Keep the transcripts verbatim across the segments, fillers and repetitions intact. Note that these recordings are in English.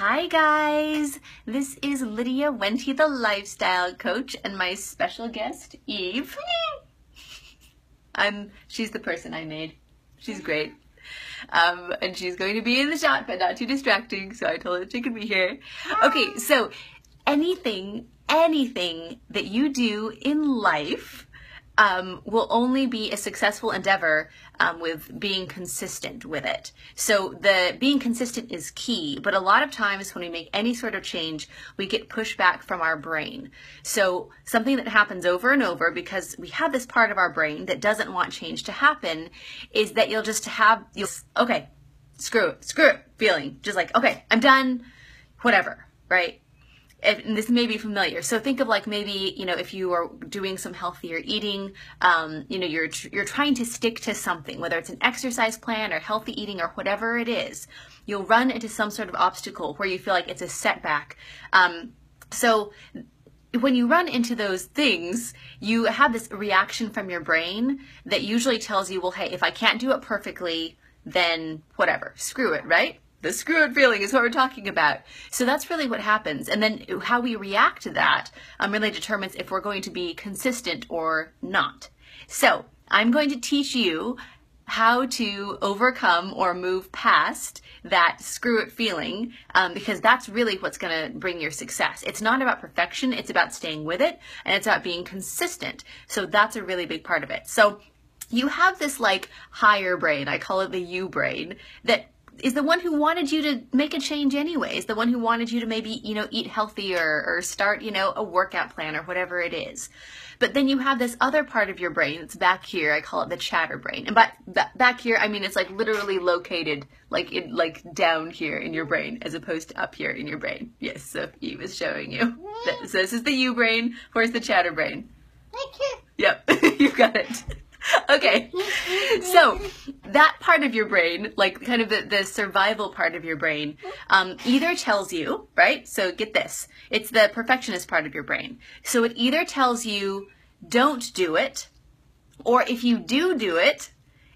Hi guys, this is Lydia Wente, the lifestyle coach, and my special guest, Eve. I'm, she's the person I made. She's great. Um, and she's going to be in the shot, but not too distracting, so I told her she could be here. Okay, so anything, anything that you do in life Um, will only be a successful endeavor um, with being consistent with it. So the being consistent is key, but a lot of times when we make any sort of change, we get pushback from our brain. So something that happens over and over, because we have this part of our brain that doesn't want change to happen, is that you'll just have, you'll, okay, screw it, screw it, feeling. Just like, okay, I'm done, whatever, right? And this may be familiar. So think of like maybe, you know, if you are doing some healthier eating, um, you know, you're, you're trying to stick to something, whether it's an exercise plan or healthy eating or whatever it is, you'll run into some sort of obstacle where you feel like it's a setback. Um, so when you run into those things, you have this reaction from your brain that usually tells you, well, hey, if I can't do it perfectly, then whatever, screw it, right? The screw it feeling is what we're talking about. So that's really what happens. And then how we react to that um, really determines if we're going to be consistent or not. So I'm going to teach you how to overcome or move past that screw it feeling, um, because that's really what's going to bring your success. It's not about perfection. It's about staying with it, and it's about being consistent. So that's a really big part of it. So you have this like higher brain, I call it the you brain, that is the one who wanted you to make a change anyways, the one who wanted you to maybe, you know, eat healthier or start, you know, a workout plan or whatever it is. But then you have this other part of your brain that's back here. I call it the chatter brain. And by back here, I mean it's like literally located like in, like down here in your brain as opposed to up here in your brain. Yes, so Eve is showing you. So this is the you brain. Where's the chatter brain? Right here. Yep, you've got it. Okay, so that part of your brain, like kind of the, the survival part of your brain, um, either tells you, right? So get this, it's the perfectionist part of your brain. So it either tells you don't do it, or if you do do it,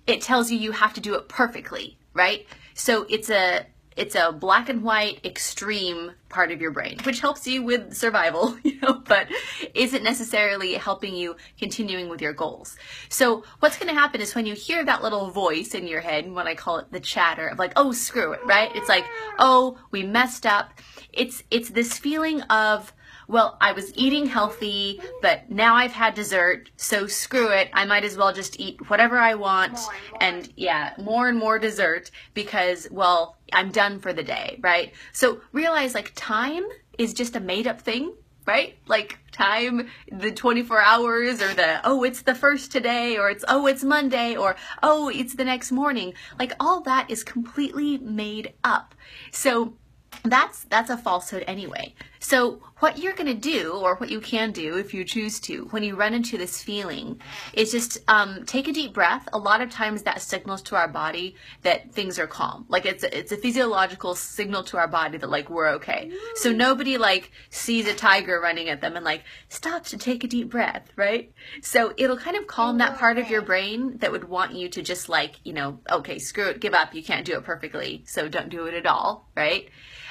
it tells you you have to do it perfectly, right? So it's a it's a black and white extreme part of your brain, which helps you with survival, you know, but isn't necessarily helping you continuing with your goals. So what's going to happen is when you hear that little voice in your head, when I call it the chatter of like, oh, screw it, right? It's like, oh, we messed up. It's, it's this feeling of, well, I was eating healthy, but now I've had dessert, so screw it. I might as well just eat whatever I want more and, more. and yeah, more and more dessert because, well, I'm done for the day, right? So realize like time is just a made up thing, right? Like time, the twenty-four hours or the, oh, it's the first today, or it's, oh, it's Monday, or, oh, it's the next morning. Like all that is completely made up. So That's that's a falsehood anyway. So what you're going to do, or what you can do if you choose to, when you run into this feeling, is just um, take a deep breath. A lot of times that signals to our body that things are calm. Like it's a, it's a physiological signal to our body that like we're okay. So nobody like sees a tiger running at them and like stops and take a deep breath, right? So it'll kind of calm that part of your brain that would want you to just like, you know, okay, screw it, give up. You can't do it perfectly, so don't do it at all, right?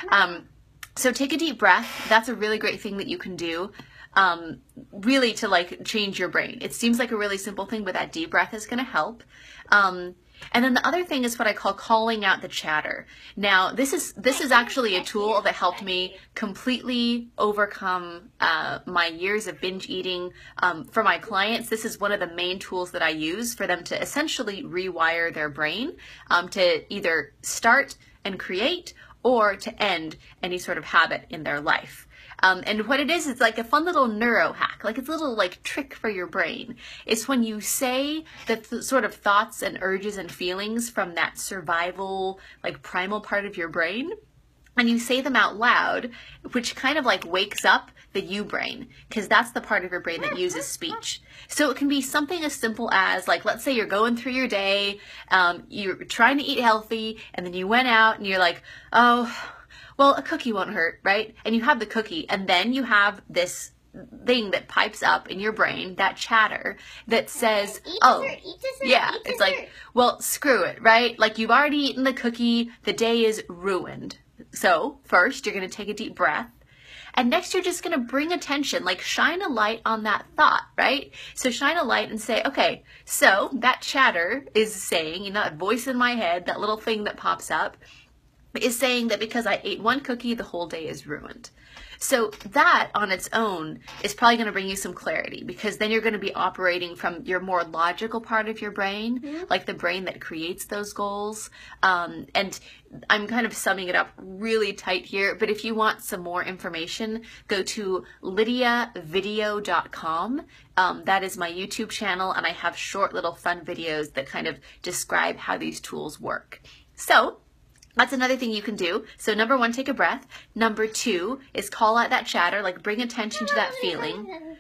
Um, so take a deep breath. That's a really great thing that you can do, um, really to like change your brain. It seems like a really simple thing, but that deep breath is going to help. Um, and then the other thing is what I call calling out the chatter. Now, this is, this is actually a tool that helped me completely overcome, uh, my years of binge eating. Um, for my clients, this is one of the main tools that I use for them to essentially rewire their brain, um, to either start and create or to end any sort of habit in their life. Um, and what it is, it's like a fun little neuro hack, like it's a little like trick for your brain. It's when you say the th sort of thoughts and urges and feelings from that survival, like primal part of your brain, and you say them out loud, which kind of like wakes up the you brain, because that's the part of your brain that uses speech. So it can be something as simple as like, let's say you're going through your day, um, you're trying to eat healthy, and then you went out and you're like, oh, well, a cookie won't hurt, right? And you have the cookie, and then you have this thing that pipes up in your brain, that chatter that says, eat oh, dessert, eat dessert, yeah, eat it's dessert. Like, well, screw it, right? Like you've already eaten the cookie, the day is ruined. So first, you're going to take a deep breath. And next, you're just going to bring attention, like shine a light on that thought, right? So shine a light and say, okay, so that chatter is saying, you know, that voice in my head, that little thing that pops up, is saying that because I ate one cookie, the whole day is ruined. So that on its own is probably going to bring you some clarity, because then you're going to be operating from your more logical part of your brain, yeah. like the brain that creates those goals. Um, and I'm kind of summing it up really tight here, but if you want some more information, go to Lydia Video dot com. Um, that is my YouTube channel, and I have short little fun videos that kind of describe how these tools work. So that's another thing you can do. So number one, take a breath. Number two is call out that chatter, like bring attention to that feeling.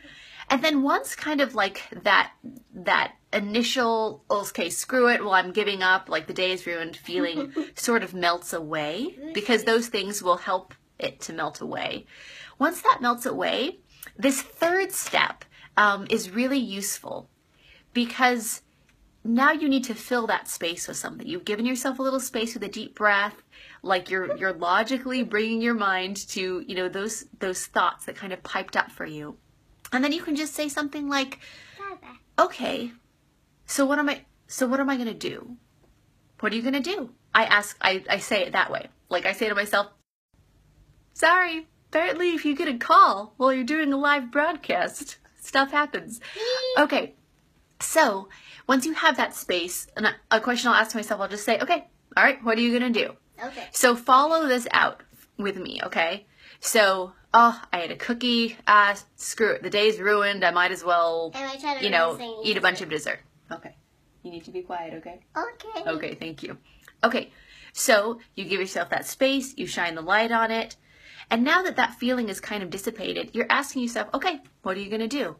And then once kind of like that that initial, okay, screw it, well, I'm giving up, like the day is ruined feeling sort of melts away, because those things will help it to melt away. Once that melts away, this third step um, is really useful, because now you need to fill that space with something. You've given yourself a little space with a deep breath, like you're you're logically bringing your mind to, you know, those those thoughts that kind of piped up for you. And then you can just say something like, okay, so what am I so what am I gonna do? What are you gonna do? I ask I, I say it that way. Like I say to myself, sorry, apparently if you get a call while you're doing a live broadcast, stuff happens. Okay. So once you have that space, and a question I'll ask myself, I'll just say, okay, all right, what are you going to do? Okay. So follow this out with me, okay? So, oh, I had a cookie. Uh, screw it. The day's ruined. I might as well, you know, eat a bunch of dessert. Okay. You need to be quiet, okay? Okay. Okay, thank you. Okay. So you give yourself that space. You shine the light on it. And now that that feeling is kind of dissipated, you're asking yourself, okay, what are you going to do?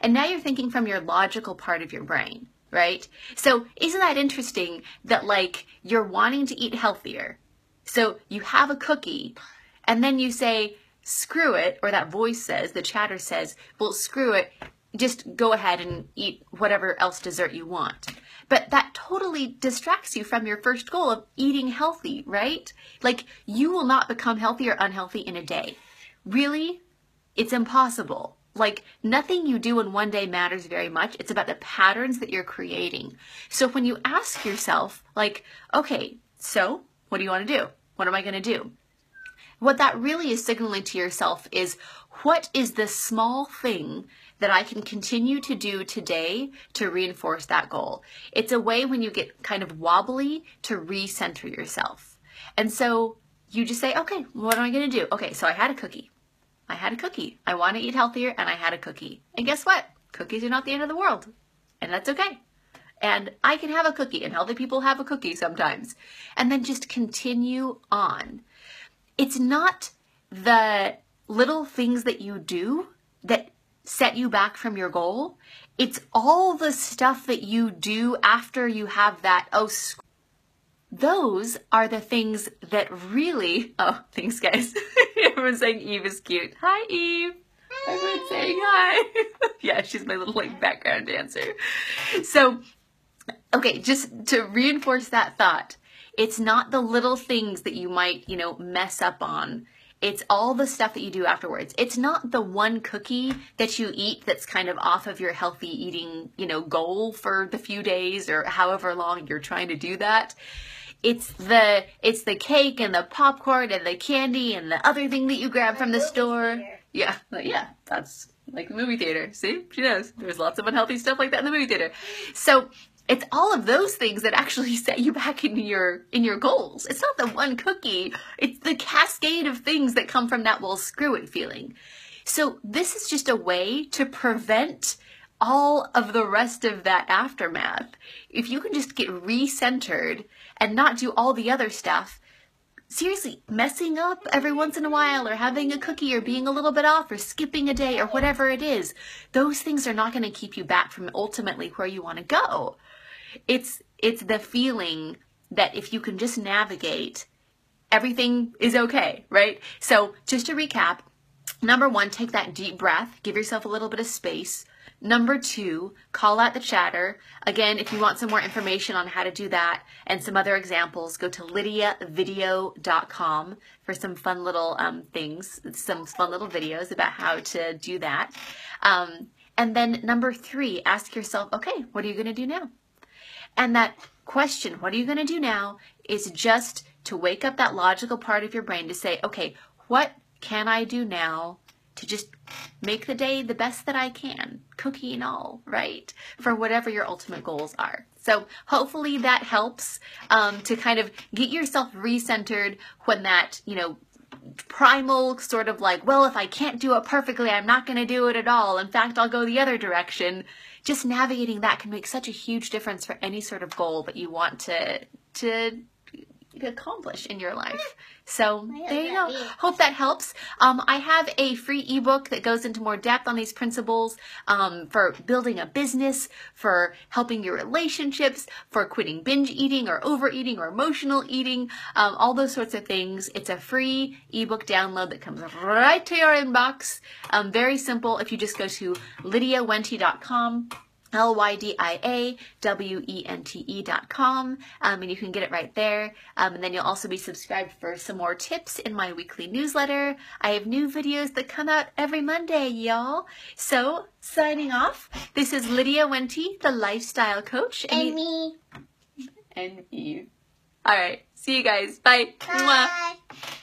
And now you're thinking from your logical part of your brain, right? So isn't that interesting that, like, you're wanting to eat healthier? So you have a cookie, and then you say, screw it, or that voice says, the chatter says, well, screw it, just go ahead and eat whatever else dessert you want. But that totally distracts you from your first goal of eating healthy, right? Like, you will not become healthy or unhealthy in a day. Really? It's impossible. Like, nothing you do in one day matters very much. It's about the patterns that you're creating. So when you ask yourself, like, okay, so what do you want to do? What am I going to do? What that really is signaling to yourself is, what is the small thing that I can continue to do today to reinforce that goal? It's a way, when you get kind of wobbly, to recenter yourself. And so you just say, okay, what am I going to do? Okay, so I had a cookie. I had a cookie. I want to eat healthier, and I had a cookie. And guess what? Cookies are not the end of the world, and that's okay. And I can have a cookie, and healthy people have a cookie sometimes. And then just continue on. It's not the little things that you do that set you back from your goal. It's all the stuff that you do after you have that, oh, screw. Those are the things that really, oh, thanks guys. Everyone's saying Eve is cute. Hi, Eve. Hi. Everyone's saying hi. Yeah, she's my little, like, background dancer. So, okay, just to reinforce that thought, it's not the little things that you might, you know, mess up on. It's all the stuff that you do afterwards. It's not the one cookie that you eat that's kind of off of your healthy eating, you know, goal for the few days or however long you're trying to do that. It's the it's the cake and the popcorn and the candy and the other thing that you grab from the store. Yeah, yeah, that's like the movie theater. See, she knows. There's lots of unhealthy stuff like that in the movie theater. So it's all of those things that actually set you back in your in your goals. It's not the one cookie. It's the cascade of things that come from that, well, screw it feeling. So this is just a way to prevent all of the rest of that aftermath. If you can just get recentered and not do all the other stuff, seriously, messing up every once in a while, or having a cookie, or being a little bit off, or skipping a day, or whatever it is, those things are not going to keep you back from ultimately where you want to go. It's, it's the feeling that if you can just navigate, everything is okay, right? So just to recap, number one, take that deep breath, give yourself a little bit of space. Number two, call out the chatter. Again, if you want some more information on how to do that and some other examples, go to Lydia Video dot com for some fun little um, things, some fun little videos about how to do that. Um, and then number three, ask yourself, okay, what are you going to do now? And that question, what are you going to do now, is just to wake up that logical part of your brain to say, okay, what can I do now to just make the day the best that I can, cookie and all, right, for whatever your ultimate goals are. So hopefully that helps um, to kind of get yourself recentered when that, you know, primal sort of like, well, if I can't do it perfectly, I'm not going to do it at all. In fact, I'll go the other direction. Just navigating that can make such a huge difference for any sort of goal that you want to to. accomplish in your life. So there you go. Hope that helps. Um, I have a free ebook that goes into more depth on these principles um, for building a business, for helping your relationships, for quitting binge eating or overeating or emotional eating, um, all those sorts of things. It's a free ebook download that comes right to your inbox. Um, very simple. If you just go to Lydia Wente dot com. L Y D I A W E N T E dot com, um, and you can get it right there. Um, and then you'll also be subscribed for some more tips in my weekly newsletter. I have new videos that come out every Monday, y'all. So, signing off, this is Lydia Wente, the lifestyle coach. And, and me. And you. All right. See you guys. Bye. Bye. Mwah.